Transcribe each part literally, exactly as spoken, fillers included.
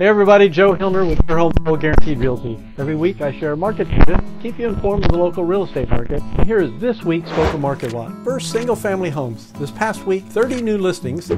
Hey everybody, Joe Hillner with Your Home Sold Guaranteed Realty. Every week I share market data to keep you informed of the local real estate market. And here is this week's local market lot. First, single family homes. This past week, thirty new listings.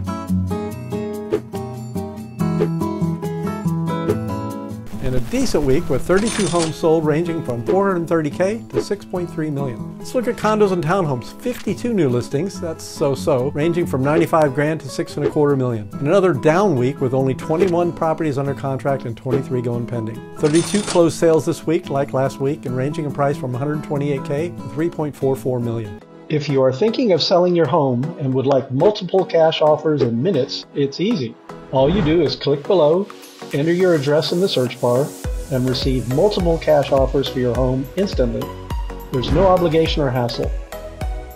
And a decent week with thirty-two homes sold ranging from four hundred thirty K to six point three million. Let's look at condos and townhomes. fifty-two new listings, that's so-so, ranging from ninety-five grand to six and a quarter million. And another down week with only twenty-one properties under contract and twenty-three going pending. thirty-two closed sales this week, like last week, and ranging in price from one hundred twenty-eight K to three point four four million. If you are thinking of selling your home and would like multiple cash offers in minutes, it's easy. All you do is click below, enter your address in the search bar, and receive multiple cash offers for your home instantly. There's no obligation or hassle.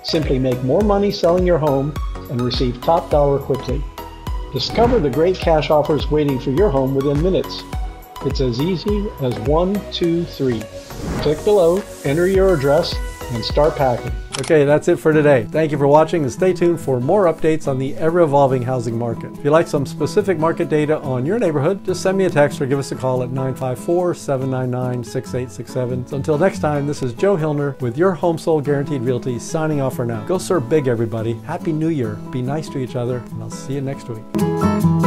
Simply make more money selling your home and receive top dollar quickly. Discover the great cash offers waiting for your home within minutes. It's as easy as one, two, three. Click below, enter your address, and start packing. Okay, that's it for today. Thank you for watching, and stay tuned for more updates on the ever-evolving housing market. If you'd like some specific market data on your neighborhood, just send me a text or give us a call at nine five four, seven nine nine, six eight six seven. So until next time, this is Joe Hillner with Your Home Sold Guaranteed Realty signing off for now. Go serve big, everybody. Happy New Year. Be nice to each other, and I'll see you next week.